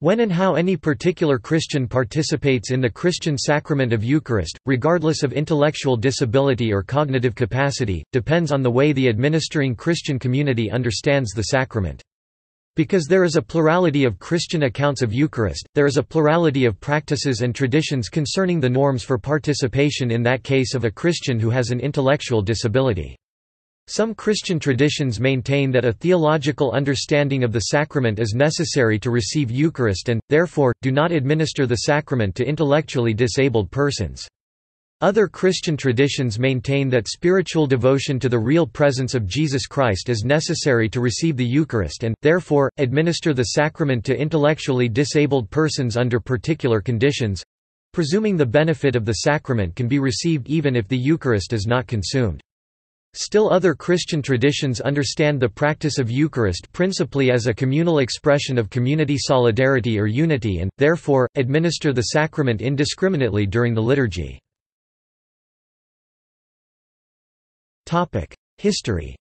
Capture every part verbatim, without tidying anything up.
When and how any particular Christian participates in the Christian sacrament of Eucharist, regardless of intellectual disability or cognitive capacity, depends on the way the administering Christian community understands the sacrament. Because there is a plurality of Christian accounts of Eucharist, there is a plurality of practices and traditions concerning the norms for participation in that case of a Christian who has an intellectual disability. Some Christian traditions maintain that a theological understanding of the sacrament is necessary to receive Eucharist and, therefore, do not administer the sacrament to intellectually disabled persons. Other Christian traditions maintain that spiritual devotion to the real presence of Jesus Christ is necessary to receive the Eucharist and, therefore, administer the sacrament to intellectually disabled persons under particular conditions—presuming the benefit of the sacrament can be received even if the Eucharist is not consumed. Still other Christian traditions understand the practice of Eucharist principally as a communal expression of community solidarity or unity and, therefore, administer the sacrament indiscriminately during the liturgy. History.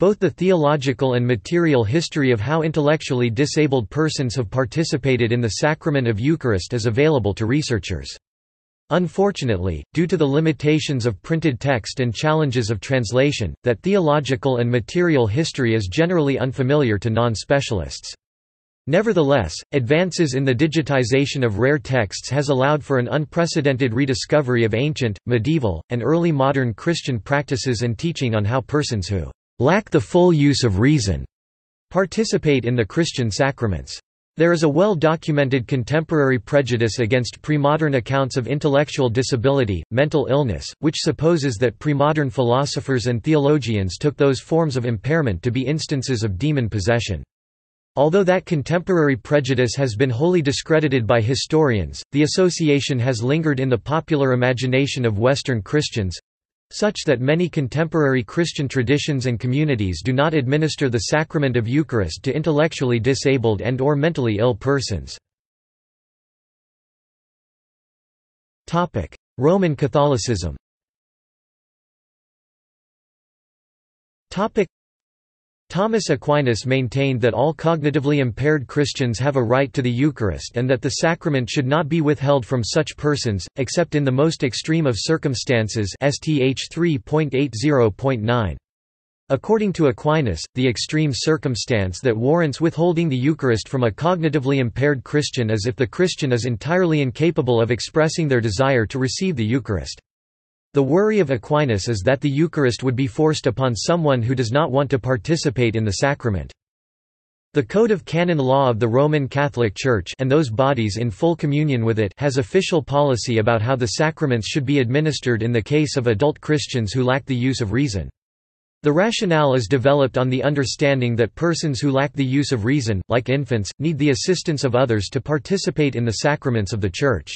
Both the theological and material history of how intellectually disabled persons have participated in the sacrament of Eucharist is available to researchers. Unfortunately, due to the limitations of printed text and challenges of translation, that theological and material history is generally unfamiliar to non-specialists. Nevertheless, advances in the digitization of rare texts has allowed for an unprecedented rediscovery of ancient, medieval, and early modern Christian practices and teaching on how persons who lack the full use of reason participate in the Christian sacraments. There is a well-documented contemporary prejudice against premodern accounts of intellectual disability, mental illness, which supposes that premodern philosophers and theologians took those forms of impairment to be instances of demon possession. Although that contemporary prejudice has been wholly discredited by historians, the association has lingered in the popular imagination of Western Christians, such that many contemporary Christian traditions and communities do not administer the sacrament of Eucharist to intellectually disabled and or mentally ill persons. Roman Catholicism. Thomas Aquinas maintained that all cognitively impaired Christians have a right to the Eucharist and that the sacrament should not be withheld from such persons, except in the most extreme of circumstances. Stat three eighty point nine. According to Aquinas, the extreme circumstance that warrants withholding the Eucharist from a cognitively impaired Christian is if the Christian is entirely incapable of expressing their desire to receive the Eucharist. The worry of Aquinas is that the Eucharist would be forced upon someone who does not want to participate in the sacrament. The Code of Canon Law of the Roman Catholic Church and those bodies in full communion with it has official policy about how the sacraments should be administered in the case of adult Christians who lack the use of reason. The rationale is developed on the understanding that persons who lack the use of reason, like infants, need the assistance of others to participate in the sacraments of the Church.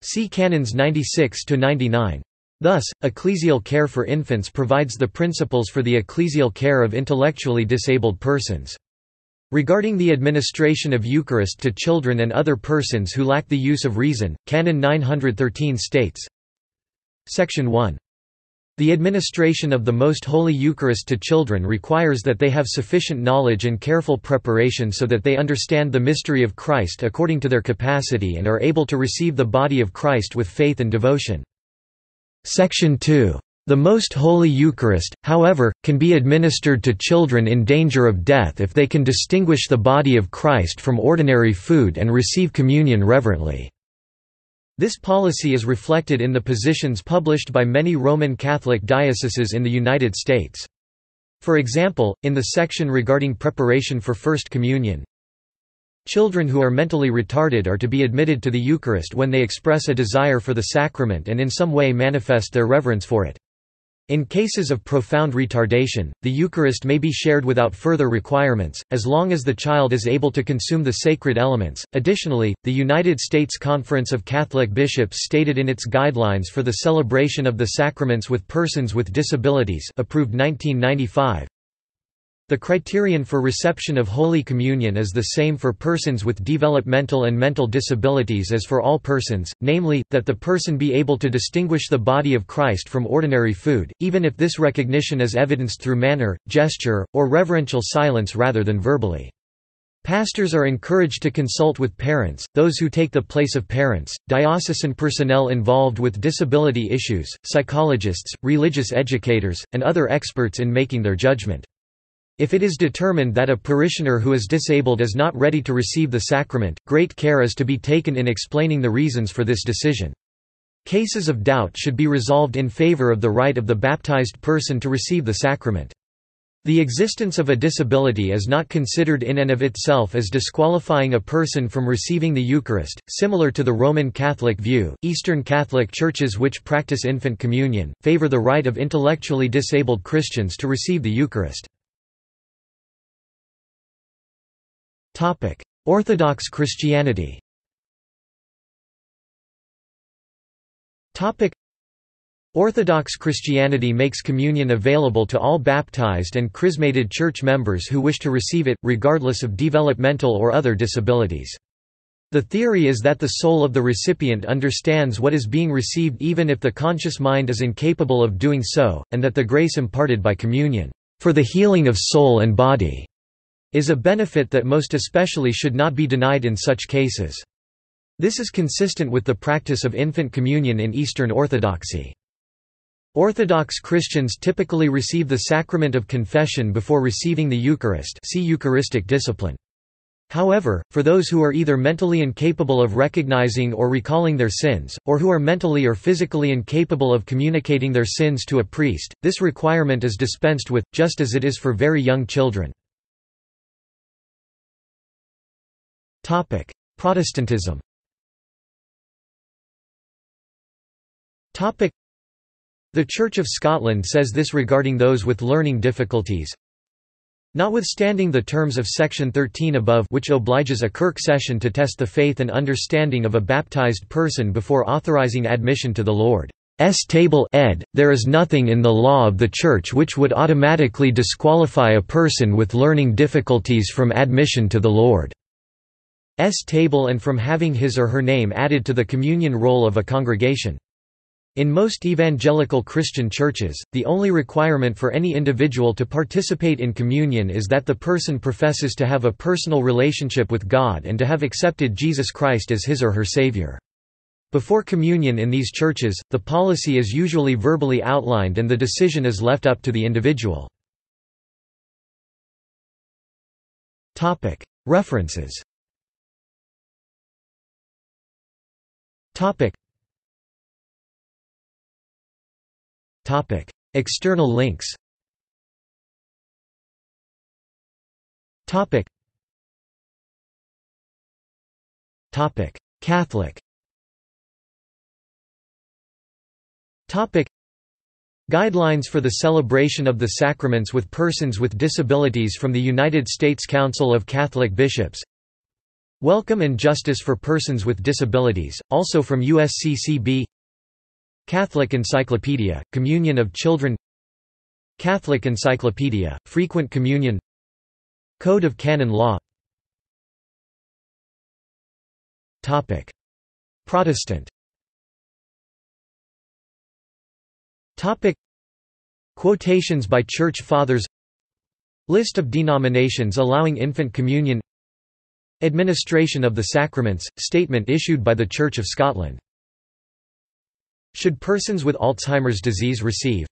See Canons ninety-six to ninety-nine. Thus, ecclesial care for infants provides the principles for the ecclesial care of intellectually disabled persons. Regarding the administration of Eucharist to children and other persons who lack the use of reason, Canon nine hundred thirteen states, Section one. The administration of the Most Holy Eucharist to children requires that they have sufficient knowledge and careful preparation so that they understand the mystery of Christ according to their capacity and are able to receive the body of Christ with faith and devotion. Section two. The Most Holy Eucharist, however, can be administered to children in danger of death if they can distinguish the body of Christ from ordinary food and receive communion reverently. This policy is reflected in the positions published by many Roman Catholic dioceses in the United States. For example, in the section regarding preparation for First Communion, children who are mentally retarded are to be admitted to the Eucharist when they express a desire for the sacrament and in some way manifest their reverence for it. In cases of profound retardation, the Eucharist may be shared without further requirements, as long as the child is able to consume the sacred elements. Additionally, the United States Conference of Catholic Bishops stated in its Guidelines for the Celebration of the Sacraments with Persons with Disabilities, approved nineteen ninety-five. The criterion for reception of Holy Communion is the same for persons with developmental and mental disabilities as for all persons, namely, that the person be able to distinguish the body of Christ from ordinary food, even if this recognition is evidenced through manner, gesture, or reverential silence rather than verbally. Pastors are encouraged to consult with parents, those who take the place of parents, diocesan personnel involved with disability issues, psychologists, religious educators, and other experts in making their judgment. If it is determined that a parishioner who is disabled is not ready to receive the sacrament, great care is to be taken in explaining the reasons for this decision. Cases of doubt should be resolved in favor of the right of the baptized person to receive the sacrament. The existence of a disability is not considered in and of itself as disqualifying a person from receiving the Eucharist. Similar to the Roman Catholic view, Eastern Catholic churches which practice infant communion favor the right of intellectually disabled Christians to receive the Eucharist. Topic: Orthodox Christianity. Topic: Orthodox Christianity makes communion available to all baptized and chrismated church members who wish to receive it, regardless of developmental or other disabilities. The theory is that the soul of the recipient understands what is being received even if the conscious mind is incapable of doing so, and that the grace imparted by communion, "for the healing of soul and body," is a benefit that most especially should not be denied in such cases. This is consistent with the practice of infant communion in Eastern Orthodoxy. Orthodox Christians typically receive the sacrament of confession before receiving the Eucharist. See Eucharistic discipline. However, for those who are either mentally incapable of recognizing or recalling their sins, or who are mentally or physically incapable of communicating their sins to a priest, this requirement is dispensed with, just as it is for very young children. Topic: Protestantism. Topic: The Church of Scotland says this regarding those with learning difficulties: notwithstanding the terms of section thirteen above, which obliges a kirk session to test the faith and understanding of a baptized person before authorising admission to the Lord's table, ed, there is nothing in the law of the Church which would automatically disqualify a person with learning difficulties from admission to the Lord's table and from having his or her name added to the communion roll of a congregation. In most evangelical Christian churches, the only requirement for any individual to participate in communion is that the person professes to have a personal relationship with God and to have accepted Jesus Christ as his or her Savior. Before communion in these churches, the policy is usually verbally outlined and the decision is left up to the individual. References. Topic: External links. Topic: Topic: Catholic. Topic: Guidelines for the celebration of the sacraments with persons with disabilities from the United States Council of Catholic Bishops. Welcome and Justice for Persons with Disabilities, also from U S C C B. Catholic Encyclopedia, Communion of Children. Catholic Encyclopedia, Frequent Communion. Code of Canon Law. Topic: Protestant. Topic: Quotations by Church Fathers. List of denominations allowing infant communion. Administration of the Sacraments, statement issued by the Church of Scotland. Should persons with Alzheimer's disease receive